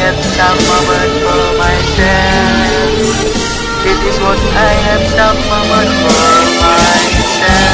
have done moment for myself. It is what I have done moment for myself.